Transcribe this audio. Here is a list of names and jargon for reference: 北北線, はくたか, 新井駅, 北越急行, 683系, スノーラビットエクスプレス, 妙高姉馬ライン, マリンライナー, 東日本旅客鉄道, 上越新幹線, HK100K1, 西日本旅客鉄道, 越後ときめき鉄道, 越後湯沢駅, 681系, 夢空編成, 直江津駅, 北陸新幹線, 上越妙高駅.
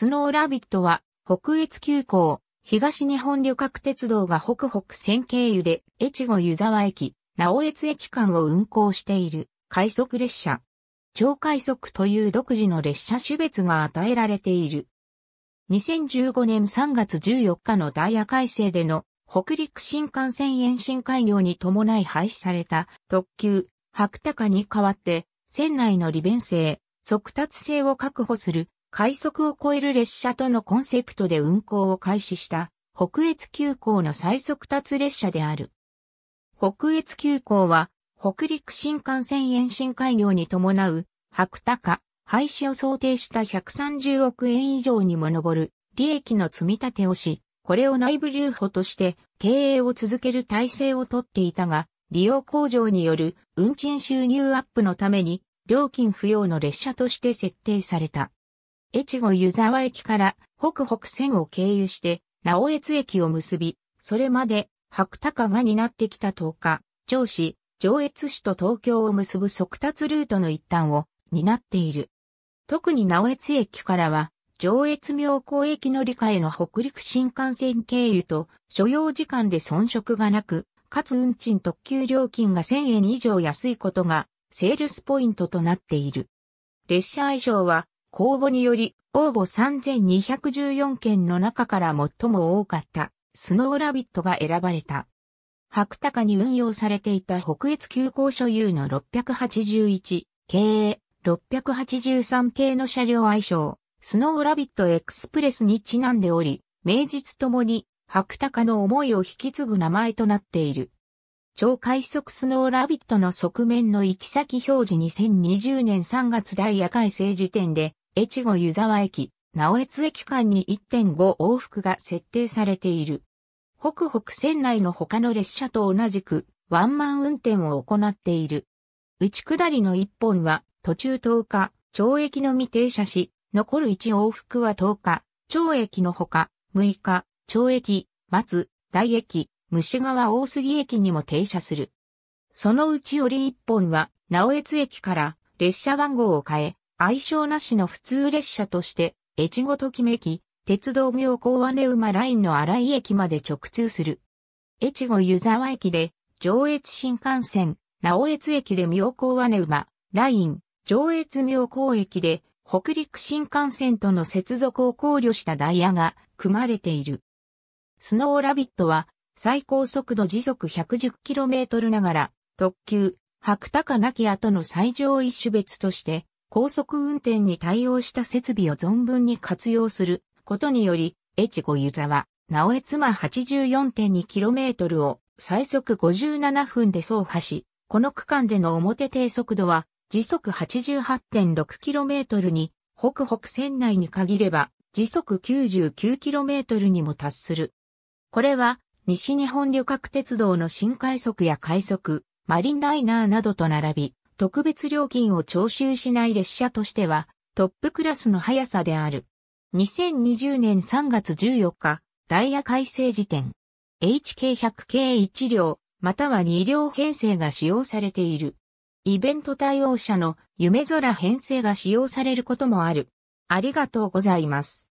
スノーラビットは、北越急行、東日本旅客鉄道が北北線経由で、越後湯沢駅、直江津駅間を運行している、快速列車。超快速という独自の列車種別が与えられている。2015年3月14日のダイヤ改正での北陸新幹線延伸開業に伴い廃止された特急はくたかに代わって線内の利便性、速達性を確保する快速を超える列車とのコンセプトで運行を開始した北越急行の最速達列車である。北越急行は北陸新幹線延伸開業に伴う、はくたか、廃止を想定した130億円以上にも上る利益の積み立てをし、これを内部留保として経営を続ける体制をとっていたが、利用向上による運賃収入アップのために、料金不要の列車として設定された。越後湯沢駅から北北線を経由して、直江津駅を結び、それまで、はくたかが担ってきた十日、銚子、上越市と東京を結ぶ速達ルートの一端を担っている。特に直江津駅からは、上越妙高駅乗り換えの北陸新幹線経由と、所要時間で遜色がなく、かつ運賃特急料金が1000円以上安いことが、セールスポイントとなっている。列車愛称は、公募により、応募3214件の中から最も多かった、スノーラビットが選ばれた。はくたかに運用されていた北越急行所有の681系、683系の車両愛称、スノーラビットエクスプレスにちなんでおり、名実ともに、はくたかの思いを引き継ぐ名前となっている。超快速スノーラビットの側面の行き先表示2020年3月ダイヤ改正時点で、越後湯沢駅、直江津駅間に 1.5 往復が設定されている。北北線内の他の列車と同じくワンマン運転を行っている。内下りの1本は途中10日、長駅のみ停車し、残る1往復は10日、長駅のほか6日、長駅、松、大駅、虫川大杉駅にも停車する。そのうちより1本は直江津駅から列車番号を変え、愛称なしの普通列車として、越後ときめき、鉄道妙高姉馬ラインの新井駅まで直通する。越後湯沢駅で、上越新幹線、直江津駅で妙高姉馬ライン、上越妙高駅で、北陸新幹線との接続を考慮したダイヤが組まれている。スノーラビットは、最高速度時速 110km ながら、特急、はくたかなき後の最上位種別として、高速運転に対応した設備を存分に活用する。ことにより、越後湯沢、直江津間 84.2km を最速57分で走破し、この区間での表定速度は時速 88.6km に、北北線内に限れば時速 99km にも達する。これは西日本旅客鉄道の新快速や快速、マリンライナーなどと並び、特別料金を徴収しない列車としてはトップクラスの速さである。2020年3月14日、ダイヤ改正時点。HK100K1 両、または2両編成が使用されている。イベント対応車の夢空編成が使用されることもある。ありがとうございます。